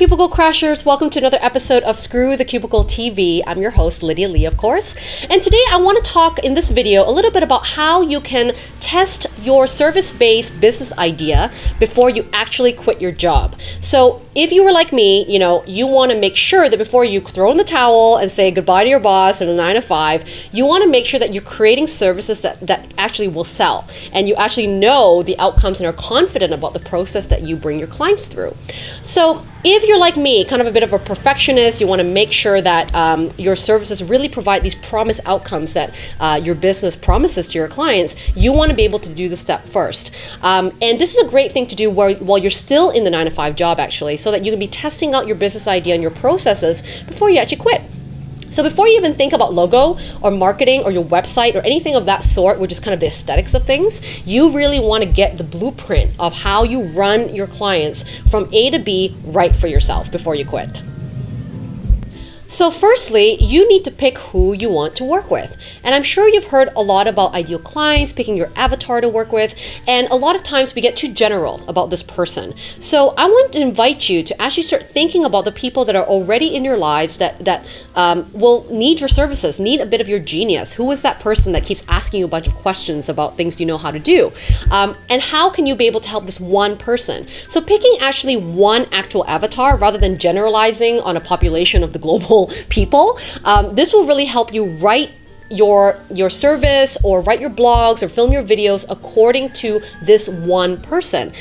Cubicle Crashers, welcome to another episode of Screw the Cubicle TV. I'm your host, Lydia Lee, of course. And today I want to talk in this video a little bit about how you can test your service-based business idea before you actually quit your job. So if you were like me, you know, you want to make sure that before you throw in the towel and say goodbye to your boss and a 9-to-5, you want to make sure that you're creating services that actually will sell and you actually know the outcomes and are confident about the process that you bring your clients through. So if you're like me, kind of a bit of a perfectionist, you want to make sure that your services really provide these promised outcomes that your business promises to your clients, you want to be able to do the step first. And this is a great thing to do while you're still in the 9-to-5 job, actually, so that you can be testing out your business idea and your processes before you actually quit. So before you even think about logo or marketing or your website or anything of that sort, which is kind of the aesthetics of things, you really want to get the blueprint of how you run your clients from A to B right for yourself before you quit. So firstly, you need to pick who you want to work with. And I'm sure you've heard a lot about ideal clients, picking your avatar to work with, and a lot of times we get too general about this person. So I want to invite you to actually start thinking about the people that are already in your lives that will need your services, need a bit of your genius. Who is that person that keeps asking you a bunch of questions about things you know how to do? And how can you be able to help this one person? So picking actually one actual avatar rather than generalizing on a population of the global people. This will really help you write your service or write your blogs or film your videos according to this one person.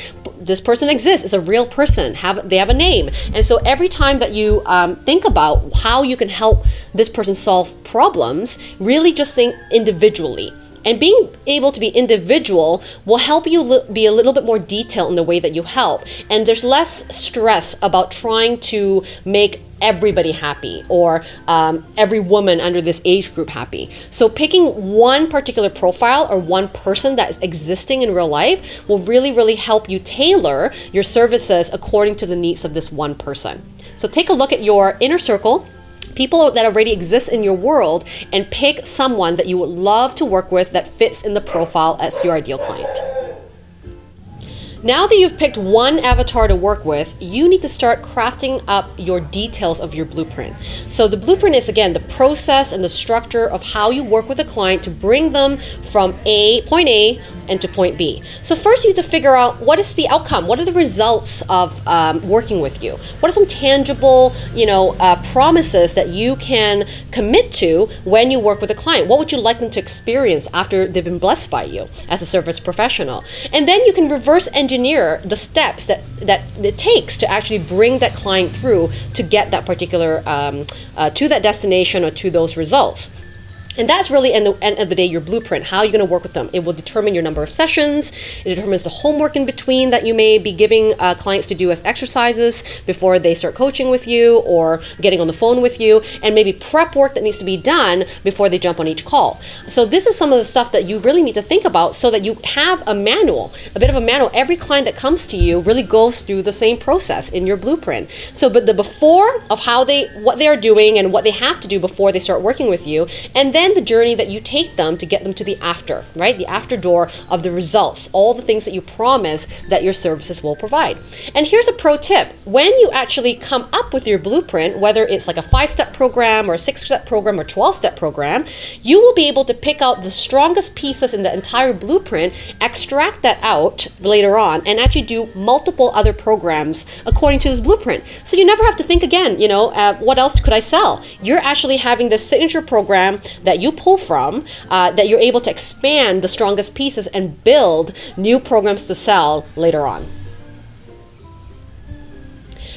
This person exists, it's a real person, they have a name. And so every time that you think about how you can help this person solve problems, really just think individually. And being able to be individual will help you be a little bit more detailed in the way that you help. And there's less stress about trying to make everybody happy or every woman under this age group happy. So picking one particular profile or one person that is existing in real life will really, really help you tailor your services according to the needs of this one person. So take a look at your inner circle, people that already exist in your world, and pick someone that you would love to work with that fits in the profile as your ideal client. Now that you've picked one avatar to work with, you need to start crafting up your details of your blueprint. So the blueprint is, again, the process and the structure of how you work with a client to bring them from point A and to point B. So first you need to figure out what is the outcome, what are the results of working with you? What are some tangible, promises that you can commit to when you work with a client? What would you like them to experience after they've been blessed by you as a service professional? And then you can reverse engineer the steps that it takes to actually bring that client through to get that particular, to that destination or to those results. And that's really, at the end of the day, your blueprint, how you're going to work with them. It will determine your number of sessions. It determines the homework in between that you may be giving clients to do as exercises before they start coaching with you or getting on the phone with you, and maybe prep work that needs to be done before they jump on each call. So this is some of the stuff that you really need to think about so that you have a manual, a bit of a manual. Every client that comes to you really goes through the same process in your blueprint. So but the before of how what they are doing and what they have to do before they start working with you, and then the journey that you take them to get them to the after, right? The after door of the results, all the things that you promise that your services will provide. And here's a pro tip. When you actually come up with your blueprint, whether it's like a 5-step program or a 6-step program or 12-step program, you will be able to pick out the strongest pieces in the entire blueprint, extract that out later on, and actually do multiple other programs according to this blueprint. So you never have to think again, what else could I sell? You're actually having this signature program that you pull from, that you're able to expand the strongest pieces and build new programs to sell later on.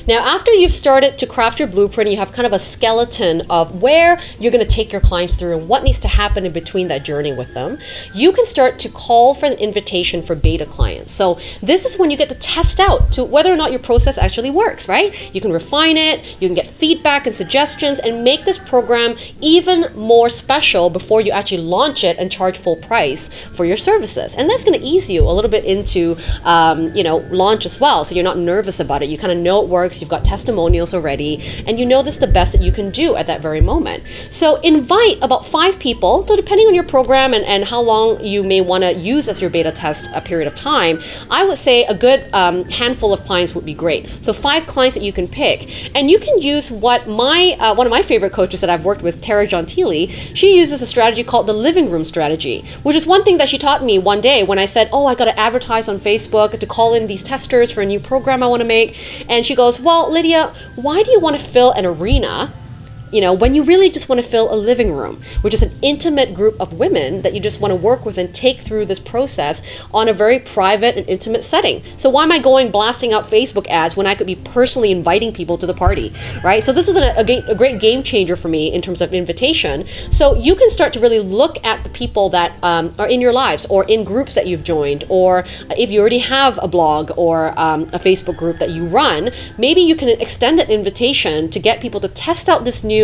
Now, after you've started to craft your blueprint, you have kind of a skeleton of where you're going to take your clients through and what needs to happen in between that journey with them. You can start to call for an invitation for beta clients. So this is when you get to test out to whether or not your process actually works, right? You can refine it, you can get feedback and suggestions, and make this program even more special before you actually launch it and charge full price for your services. And that's going to ease you a little bit into launch as well, so you're not nervous about it. You kind of know it works. works, you've got testimonials already, and you know this is the best that you can do at that very moment. So invite about 5 people, so depending on your program and how long you may want to use as your beta test a period of time, I would say a good handful of clients would be great. So 5 clients that you can pick, and you can use what my one of my favorite coaches that I've worked with, Tara Gentili, she uses a strategy called the living room strategy, which is one thing that she taught me one day when I said, oh, I got to advertise on Facebook to call in these testers for a new program I want to make. And she goes, well, Lydia, why do you want to fill an arena, you know, when you really just want to fill a living room, which is an intimate group of women that you just want to work with and take through this process on a very private and intimate setting. So why am I going blasting out Facebook ads when I could be personally inviting people to the party, right? So this is a great game changer for me in terms of invitation. So you can start to really look at the people that are in your lives or in groups that you've joined, or if you already have a blog or a Facebook group that you run, maybe you can extend that invitation to get people to test out this new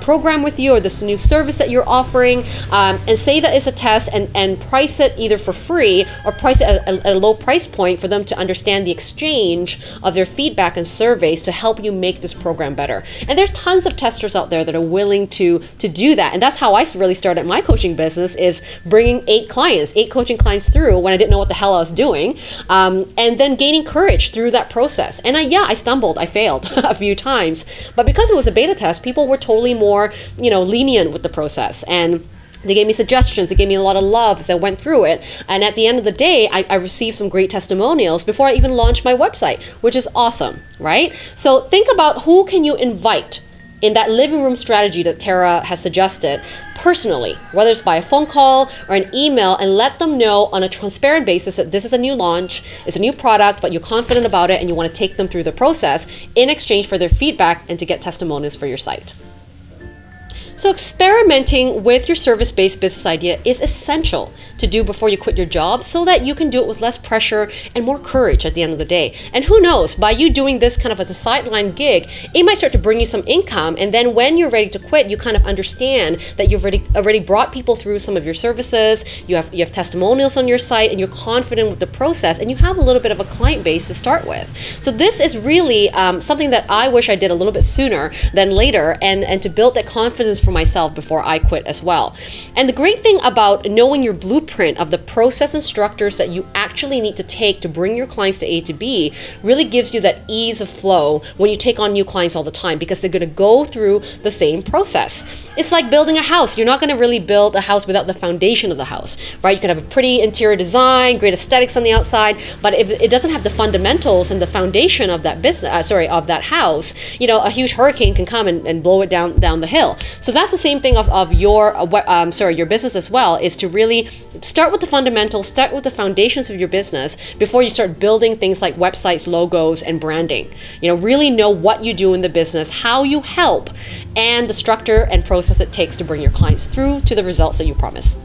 program with you or this new service that you're offering, and say that it's a test, and price it either for free or price it at a low price point for them to understand the exchange of their feedback and surveys to help you make this program better. And there's tons of testers out there that are willing to do that, and that's how I really started my coaching business, is bringing 8 coaching clients through when I didn't know what the hell I was doing, and then gaining courage through that process. And I stumbled, I failed a few times, but because it was a beta test, people were totally more, you know, lenient with the process, and they gave me suggestions, they gave me a lot of love as I went through it. And at the end of the day, I received some great testimonials before I even launched my website, which is awesome, right? So think about who can you invite in that living room strategy that Tara has suggested personally, whether it's by a phone call or an email, and let them know on a transparent basis that this is a new launch, it's a new product, but you're confident about it and you want to take them through the process in exchange for their feedback and to get testimonials for your site. So experimenting with your service-based business idea is essential to do before you quit your job, so that you can do it with less pressure and more courage at the end of the day. And who knows, by you doing this kind of as a sideline gig, it might start to bring you some income, and then when you're ready to quit, you kind of understand that you've already brought people through some of your services, you have testimonials on your site, and you're confident with the process, and you have a little bit of a client base to start with. So this is really something that I wish I did a little bit sooner than later, and to build that confidence for myself before I quit as well. And the great thing about knowing your blueprint of the process and structures that you actually need to take to bring your clients to A to B really gives you that ease of flow when you take on new clients all the time, because they're going to go through the same process. It's like building a house. You're not going to really build a house without the foundation of the house, right? You can have a pretty interior design, great aesthetics on the outside, but if it doesn't have the fundamentals and the foundation of that business, of that house, you know, a huge hurricane can come and blow it down the hill. So that's the same thing of your business as well, is to really start with the fundamentals, start with the foundations of your business before you start building things like websites, logos, and branding. You know, really know what you do in the business, how you help, and the structure and process it takes to bring your clients through to the results that you promise.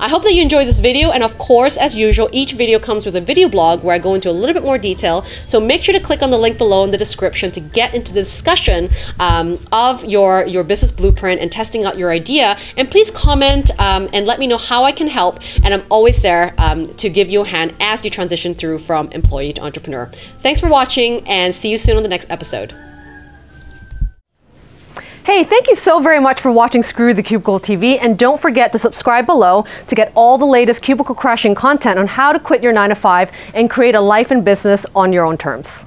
I hope that you enjoyed this video, and of course, as usual, each video comes with a video blog where I go into a little bit more detail, so make sure to click on the link below in the description to get into the discussion of your business blueprint and testing out your idea. And please comment and let me know how I can help, and I'm always there to give you a hand as you transition through from employee to entrepreneur. Thanks for watching, and see you soon on the next episode. Hey, thank you so very much for watching Screw the Cubicle TV, and don't forget to subscribe below to get all the latest cubicle crashing content on how to quit your 9-to-5 and create a life and business on your own terms.